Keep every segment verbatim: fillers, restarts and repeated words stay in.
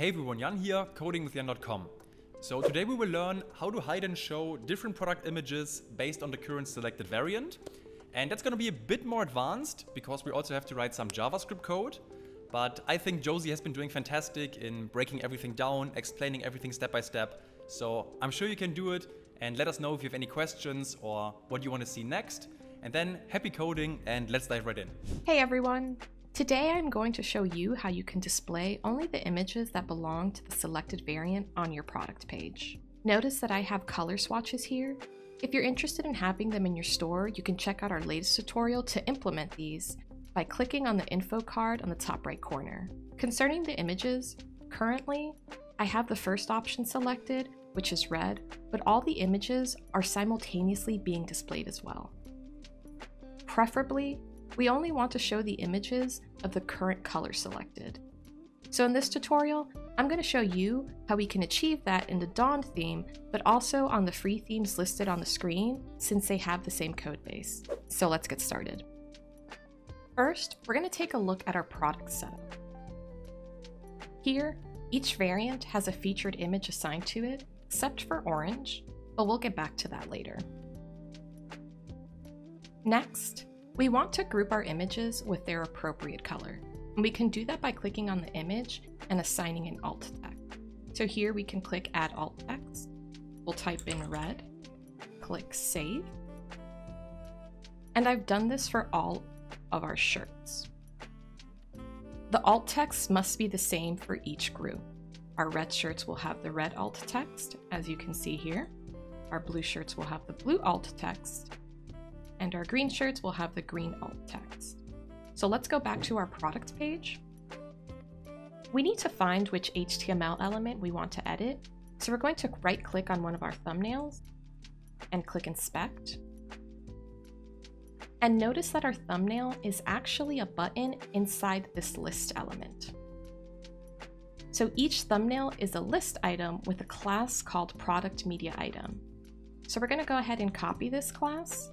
Hey everyone, Jan here, coding with jan dot com. So today we will learn how to hide and show different product images based on the current selected variant. And that's going to be a bit more advanced because we also have to write some JavaScript code. But I think Josie has been doing fantastic in breaking everything down, explaining everything step by step. So I'm sure you can do it, and let us know if you have any questions or what you want to see next. And then happy coding and let's dive right in. Hey everyone. Today I'm going to show you how you can display only the images that belong to the selected variant on your product page. Notice that I have color swatches here. If you're interested in having them in your store, you can check out our latest tutorial to implement these by clicking on the info card on the top right corner. Concerning the images, currently I have the first option selected, which is red, but all the images are simultaneously being displayed as well. Preferably, we only want to show the images of the current color selected. So in this tutorial, I'm going to show you how we can achieve that in the Dawn theme, but also on the free themes listed on the screen since they have the same code base. So let's get started. First, we're going to take a look at our product setup. Here, each variant has a featured image assigned to it, except for orange, but we'll get back to that later. Next, we want to group our images with their appropriate color. And we can do that by clicking on the image and assigning an alt text. So here we can click Add Alt Text. We'll type in red, click Save. And I've done this for all of our shirts. The alt text must be the same for each group. Our red shirts will have the red alt text, as you can see here. Our blue shirts will have the blue alt text. And our green shirts will have the green alt text. So let's go back to our product page. We need to find which H T M L element we want to edit. So we're going to right click on one of our thumbnails and click Inspect. And notice that our thumbnail is actually a button inside this list element. So each thumbnail is a list item with a class called Product Media Item. So we're going to go ahead and copy this class,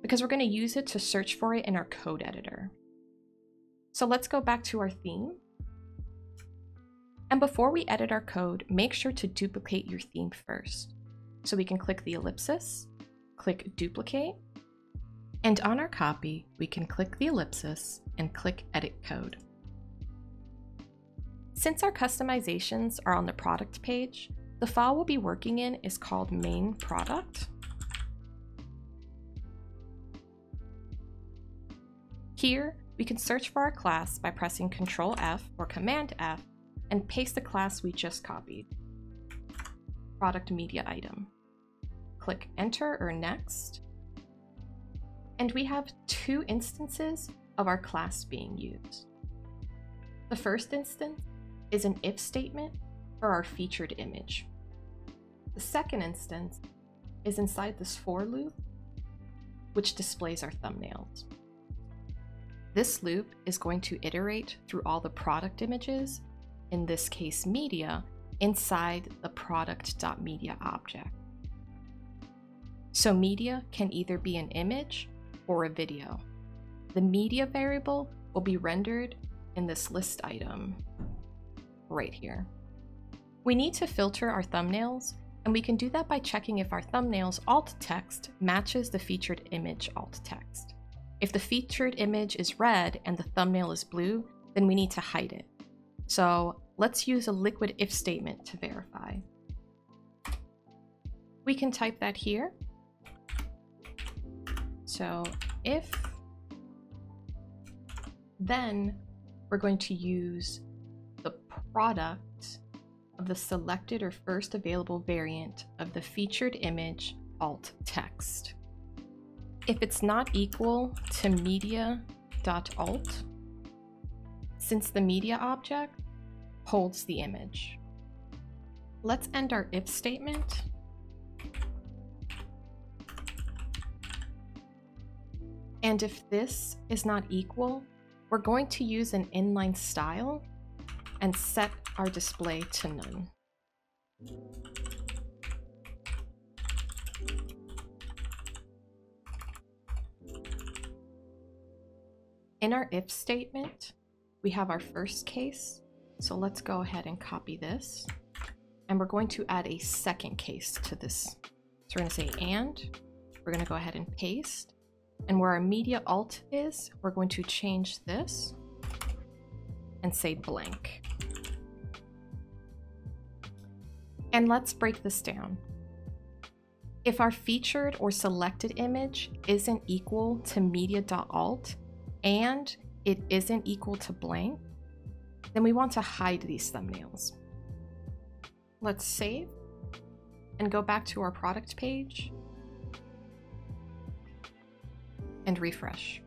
because we're going to use it to search for it in our code editor. So let's go back to our theme. And before we edit our code, make sure to duplicate your theme first. So we can click the ellipsis, click Duplicate, and on our copy, we can click the ellipsis and click Edit Code. Since our customizations are on the product page, the file we'll be working in is called main product. Here, we can search for our class by pressing control F or command F and paste the class we just copied, Product Media Item. Click Enter or Next. And we have two instances of our class being used. The first instance is an if statement for our featured image. The second instance is inside this for loop, which displays our thumbnails. This loop is going to iterate through all the product images, in this case media, inside the product.media object. So media can either be an image or a video. The media variable will be rendered in this list item right here. We need to filter our thumbnails, and we can do that by checking if our thumbnail's alt text matches the featured image alt text. If the featured image is red and the thumbnail is blue, then we need to hide it. So let's use a liquid if statement to verify. We can type that here. So if, then we're going to use the product of the selected or first available variant of the featured image alt text. If it's not equal to media.alt, since the media object holds the image. Let's end our if statement. And if this is not equal, we're going to use an inline style and set our display to none. In our if statement, we have our first case. So let's go ahead and copy this. And we're going to add a second case to this. So we're going to say and, we're going to go ahead and paste. And where our media alt is, we're going to change this and say blank. And let's break this down. If our featured or selected image isn't equal to media.alt and it isn't equal to blank, then we want to hide these thumbnails. Let's save and go back to our product page and refresh.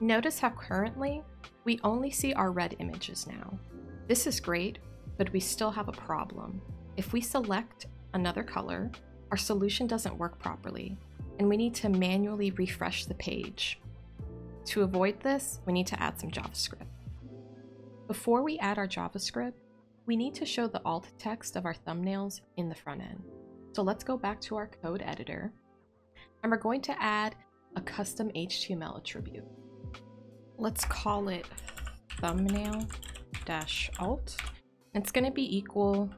Notice how currently we only see our red images now. This is great, but we still have a problem. If we select another color, our solution doesn't work properly, and we need to manually refresh the page. To avoid this, we need to add some JavaScript. Before we add our JavaScript, we need to show the alt text of our thumbnails in the front end. So let's go back to our code editor, and we're going to add a custom H T M L attribute. Let's call it thumbnail-alt. It's going to be equal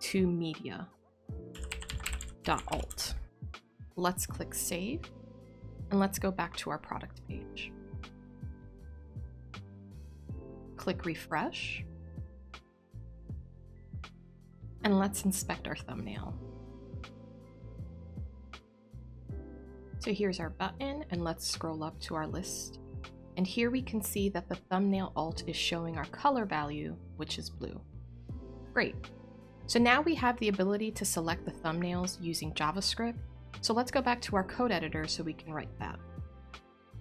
to media.alt. Let's click save, and let's go back to our product page. Click refresh, and let's inspect our thumbnail. So here's our button, and let's scroll up to our list. And here we can see that the thumbnail alt is showing our color value, which is blue. Great. So now we have the ability to select the thumbnails using JavaScript. So let's go back to our code editor so we can write that.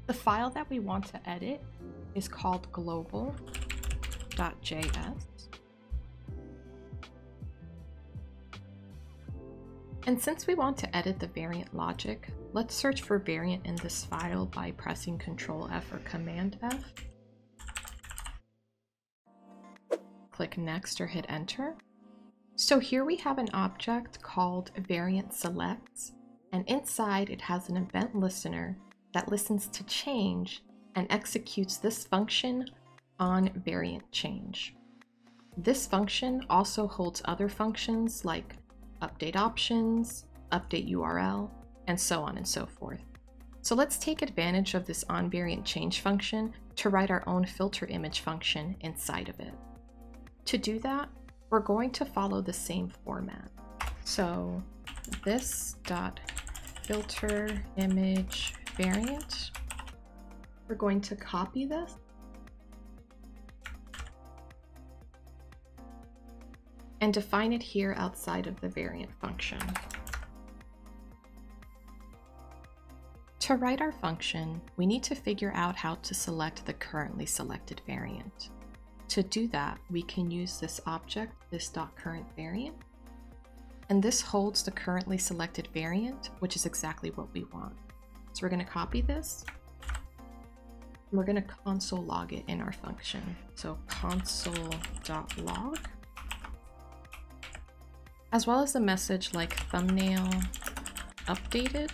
The file that we want to edit is called global.js. And since we want to edit the variant logic, let's search for variant in this file by pressing control F or command F. Click next or hit enter. So here we have an object called variant selects, and inside it has an event listener that listens to change and executes this function on variant change. This function also holds other functions like update options, update U R L, and so on and so forth. So let's take advantage of this onVariant change function to write our own filter image function inside of it. To do that, we're going to follow the same format. So this.filterImageVariant, we're going to copy this and define it here outside of the variant function. To write our function, we need to figure out how to select the currently selected variant. To do that, we can use this object, this.currentVariant, and this holds the currently selected variant, which is exactly what we want. So we're going to copy this, and we're going to console log it in our function. So console.log, as well as a message like thumbnail updated.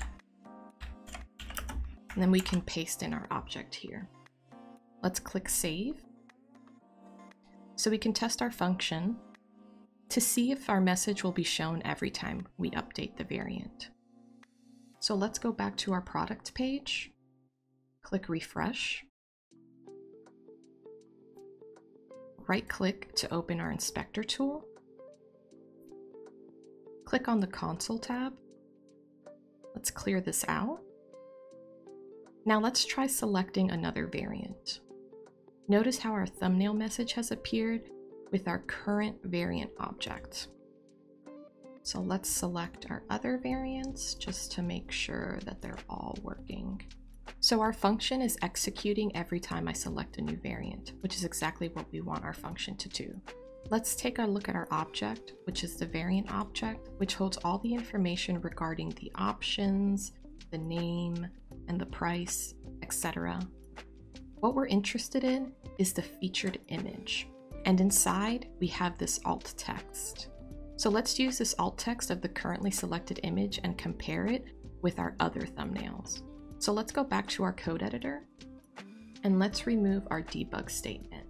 And then we can paste in our object here. Let's click save. So we can test our function to see if our message will be shown every time we update the variant. So let's go back to our product page, click refresh, right click to open our inspector tool, click on the console tab. Let's clear this out. Now let's try selecting another variant. Notice how our thumbnail message has appeared with our current variant object. So let's select our other variants just to make sure that they're all working. So our function is executing every time I select a new variant, which is exactly what we want our function to do. Let's take a look at our object, which is the variant object, which holds all the information regarding the options, the name, and the price, et cetera. What we're interested in is the featured image, and inside we have this alt text. So let's use this alt text of the currently selected image and compare it with our other thumbnails. So let's go back to our code editor, and let's remove our debug statement,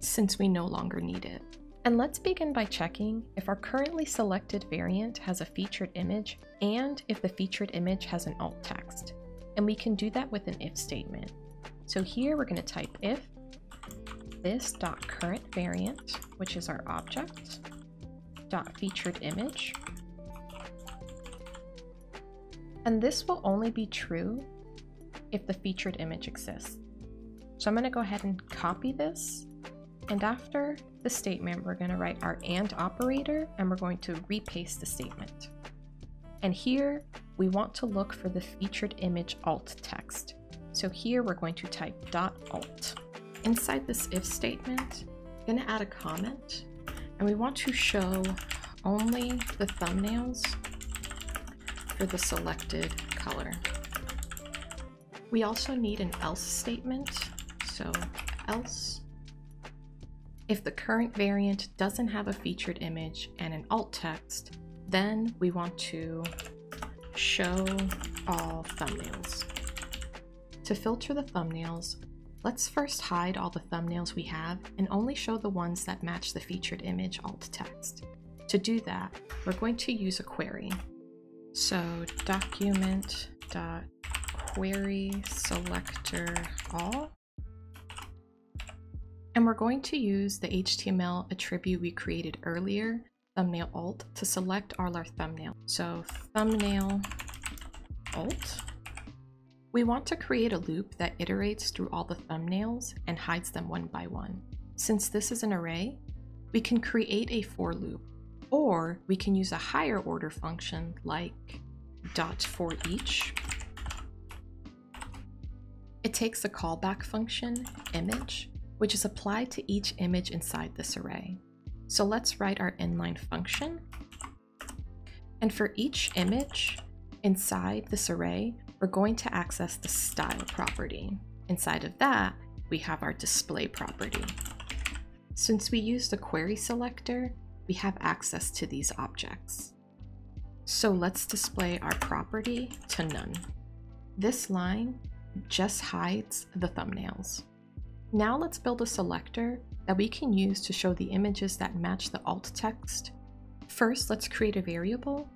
since we no longer need it. And let's begin by checking if our currently selected variant has a featured image and if the featured image has an alt text. And we can do that with an if statement. So here we're going to type if this.currentVariant, which is our object, dot featured image. And this will only be true if the featured image exists. So I'm going to go ahead and copy this. And after the statement, we're going to write our AND operator, and we're going to repaste the statement. And here, we want to look for the featured image alt text. So here, we're going to type .alt. Inside this if statement, I'm going to add a comment, and we want to show only the thumbnails for the selected color. We also need an else statement, so else. If the current variant doesn't have a featured image and an alt text, then we want to show all thumbnails. To filter the thumbnails, let's first hide all the thumbnails we have and only show the ones that match the featured image alt text. To do that, we're going to use a query. So document.querySelectorAll. And we're going to use the H T M L attribute we created earlier, thumbnail alt, to select all our thumbnails. So thumbnail alt. We want to create a loop that iterates through all the thumbnails and hides them one by one. Since this is an array, we can create a for loop, or we can use a higher order function like dot for each. It takes the callback function image, which is applied to each image inside this array. So let's write our inline function. And for each image inside this array, we're going to access the style property. Inside of that, we have our display property. Since we use the query selector, we have access to these objects. So let's display our property to none. This line just hides the thumbnails. Now let's build a selector that we can use to show the images that match the alt text. First, let's create a variable,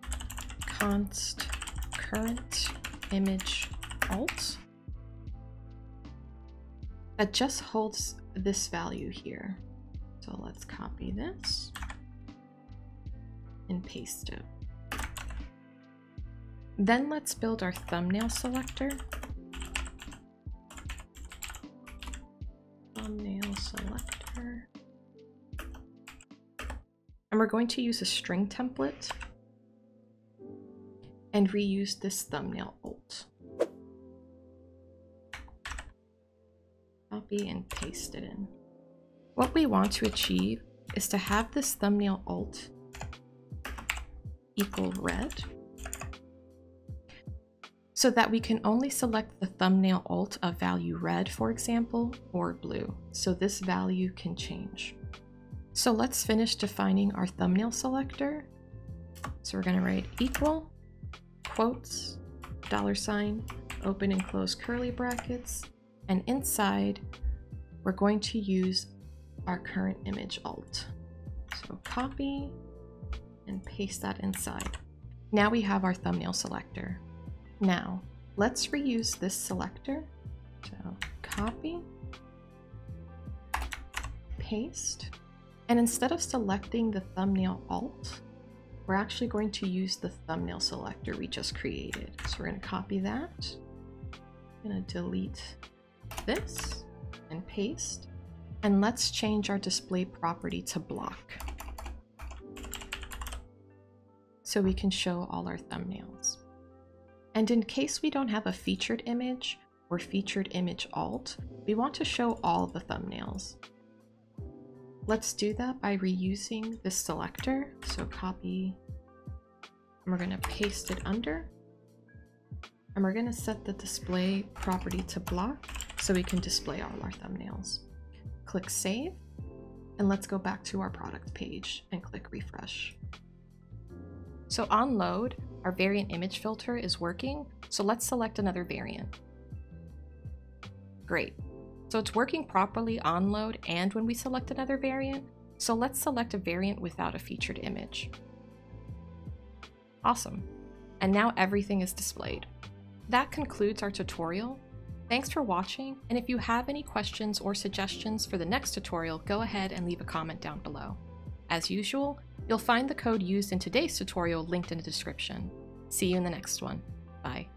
const current image alt, that just holds this value here. So let's copy this and paste it. Then let's build our thumbnail selector. Thumbnail selector. And we're going to use a string template and reuse this thumbnail alt. Copy and paste it in. What we want to achieve is to have this thumbnail alt equal red, so that we can only select the thumbnail alt of value red, for example, or blue. So this value can change. So let's finish defining our thumbnail selector. So we're going to write equal, quotes, dollar sign, open and close curly brackets, and inside we're going to use our current image alt. So copy and paste that inside. Now we have our thumbnail selector. Now, let's reuse this selector. So copy, paste, and instead of selecting the thumbnail alt, we're actually going to use the thumbnail selector we just created. So we're going to copy that. I'm going to delete this and paste. And let's change our display property to block, so we can show all our thumbnails. And in case we don't have a featured image or featured image alt, we want to show all the thumbnails. Let's do that by reusing this selector. So copy, and we're gonna paste it under, and we're gonna set the display property to block so we can display all our thumbnails. Click save, and let's go back to our product page and click refresh. So on load, our variant image filter is working, so let's select another variant. Great. So it's working properly on load and when we select another variant. So let's select a variant without a featured image. Awesome. And now everything is displayed. That concludes our tutorial. Thanks for watching, and if you have any questions or suggestions for the next tutorial, go ahead and leave a comment down below. As usual, you'll find the code used in today's tutorial linked in the description. See you in the next one. Bye.